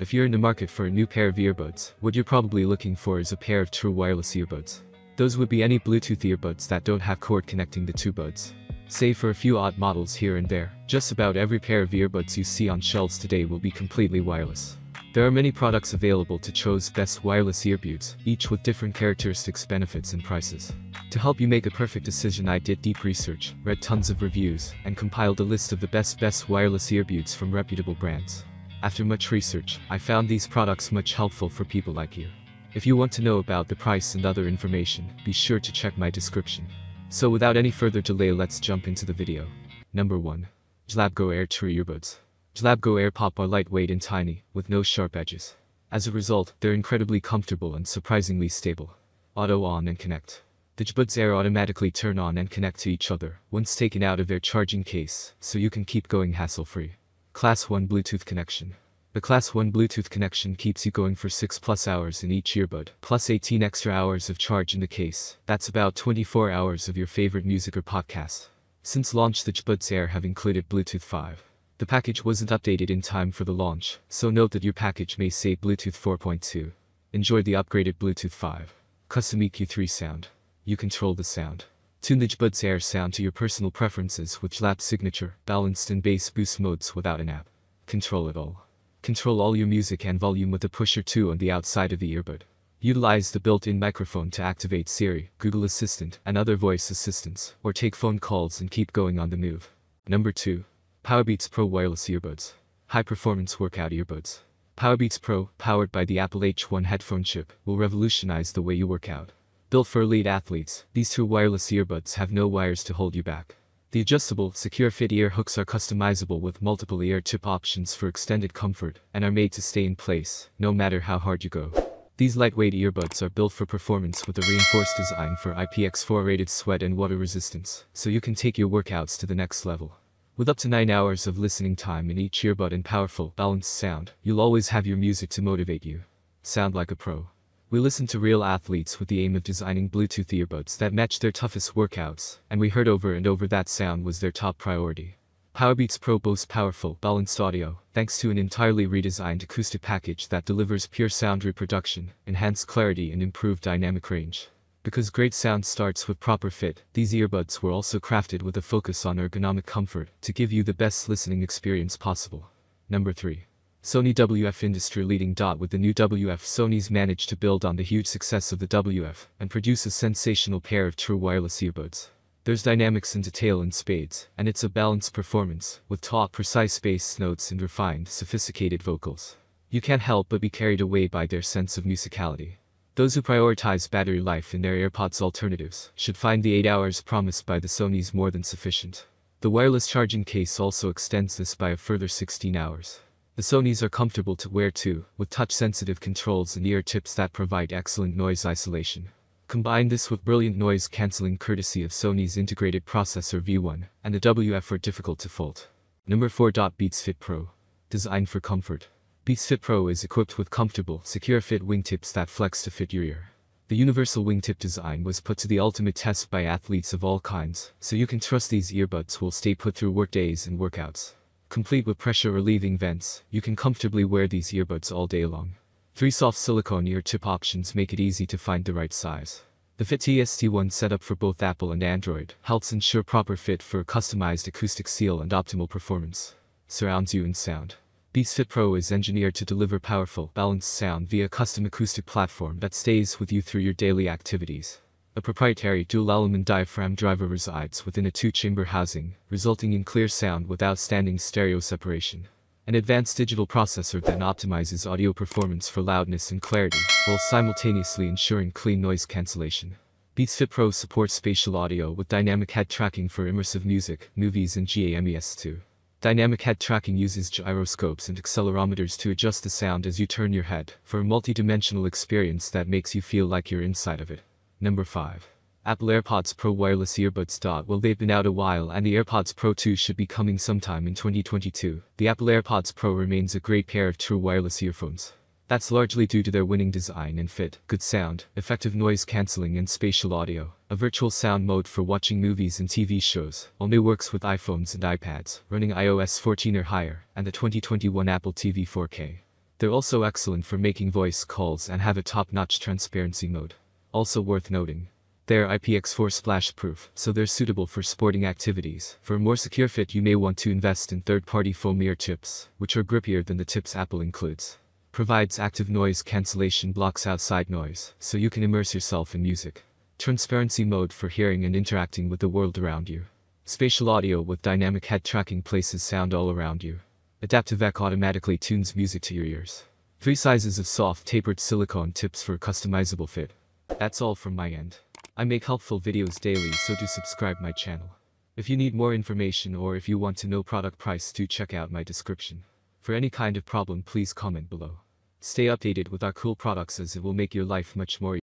If you're in the market for a new pair of earbuds, what you're probably looking for is a pair of true wireless earbuds. Those would be any Bluetooth earbuds that don't have cord connecting the two buds. Save for a few odd models here and there, just about every pair of earbuds you see on shelves today will be completely wireless. There are many products available to choose best wireless earbuds, each with different characteristics, benefits, and prices. To help you make a perfect decision, I did deep research, read tons of reviews, and compiled a list of the best wireless earbuds from reputable brands. After much research, I found these products much helpful for people like you. If you want to know about the price and other information, be sure to check my description. So without any further delay, let's jump into the video. Number 1. JLab Go Air True Earbuds. JLab Go Air Pop are lightweight and tiny, with no sharp edges. As a result, they're incredibly comfortable and surprisingly stable. Auto on and connect. The Jbuds Air automatically turn on and connect to each other once taken out of their charging case, so you can keep going hassle-free. Class 1 Bluetooth connection. The Class 1 Bluetooth connection keeps you going for 6+ hours in each earbud, plus 18 extra hours of charge in the case. That's about 24 hours of your favorite music or podcast. Since launch, the Jbuds Air have included Bluetooth 5. The package wasn't updated in time for the launch, so note that your package may say Bluetooth 4.2. Enjoy the upgraded Bluetooth 5. Custom EQ3 sound. You control the sound. Tune the Jbuds Air sound to your personal preferences with Jlap signature, balanced and bass boost modes without an app. Control it all. Control all your music and volume with a push or two on the outside of the earbud. Utilize the built-in microphone to activate Siri, Google Assistant, and other voice assistants, or take phone calls and keep going on the move. Number 2. Powerbeats Pro Wireless Earbuds. High-performance workout earbuds. Powerbeats Pro, powered by the Apple H1 headphone chip, will revolutionize the way you work out. Built for elite athletes, these two wireless earbuds have no wires to hold you back. The adjustable, secure fit ear hooks are customizable with multiple ear tip options for extended comfort, and are made to stay in place, no matter how hard you go. These lightweight earbuds are built for performance with a reinforced design for IPX4 rated sweat and water resistance, so you can take your workouts to the next level. With up to 9 hours of listening time in each earbud and powerful, balanced sound, you'll always have your music to motivate you. Sound like a pro. We listened to real athletes with the aim of designing Bluetooth earbuds that match their toughest workouts, and we heard over and over that sound was their top priority. Powerbeats Pro boasts powerful, balanced audio, thanks to an entirely redesigned acoustic package that delivers pure sound reproduction, enhanced clarity, and improved dynamic range. Because great sound starts with proper fit, these earbuds were also crafted with a focus on ergonomic comfort to give you the best listening experience possible. Number 3. Sony WF industry leading. With the new WF, Sony's managed to build on the huge success of the WF and produce a sensational pair of true wireless earbuds. There's dynamics and detail in spades, and it's a balanced performance with taut, precise bass notes and refined, sophisticated vocals. You can't help but be carried away by their sense of musicality. Those who prioritize battery life in their AirPods alternatives should find the 8 hours promised by the Sony's more than sufficient. The wireless charging case also extends this by a further 16 hours. The Sonys are comfortable to wear too, with touch-sensitive controls and ear tips that provide excellent noise isolation. Combine this with brilliant noise cancelling courtesy of Sony's integrated processor V1, and the WF are difficult to fault. Number 4. Beats Fit Pro. Designed for comfort. Beats Fit Pro is equipped with comfortable, secure fit wingtips that flex to fit your ear. The universal wingtip design was put to the ultimate test by athletes of all kinds, so you can trust these earbuds will stay put through workdays and workouts. Complete with pressure-relieving vents, you can comfortably wear these earbuds all day long. 3 soft silicone ear tip options make it easy to find the right size. The FitTST1 setup for both Apple and Android helps ensure proper fit for a customized acoustic seal and optimal performance. Surrounds you in sound. Beats Fit Pro is engineered to deliver powerful, balanced sound via a custom acoustic platform that stays with you through your daily activities. A proprietary dual-element diaphragm driver resides within a 2-chamber housing, resulting in clear sound with outstanding stereo separation. An advanced digital processor then optimizes audio performance for loudness and clarity, while simultaneously ensuring clean noise cancellation. Beats Fit Pro supports spatial audio with dynamic head tracking for immersive music, movies, and games too. Dynamic head tracking uses gyroscopes and accelerometers to adjust the sound as you turn your head, for a multi-dimensional experience that makes you feel like you're inside of it. Number 5. Apple AirPods Pro Wireless Earbuds. Well, they've been out a while, and the AirPods Pro 2 should be coming sometime in 2022. The Apple AirPods Pro remains a great pair of true wireless earphones. That's largely due to their winning design and fit, good sound, effective noise cancelling and spatial audio, a virtual sound mode for watching movies and TV shows, only works with iPhones and iPads, running iOS 14 or higher, and the 2021 Apple TV 4K. They're also excellent for making voice calls and have a top-notch transparency mode. Also worth noting, they're IPX4 splash-proof, so they're suitable for sporting activities. For a more secure fit, you may want to invest in third-party foam ear tips, which are grippier than the tips Apple includes. Provides active noise cancellation, blocks outside noise, so you can immerse yourself in music. Transparency mode for hearing and interacting with the world around you. Spatial audio with dynamic head tracking places sound all around you. Adaptive Ec automatically tunes music to your ears. 3 sizes of soft tapered silicone tips for a customizable fit. That's all from my end. I make helpful videos daily, so do subscribe my channel. If you need more information or if you want to know product price, do check out my description. For any kind of problem, please comment below. Stay updated with our cool products as it will make your life much more easier.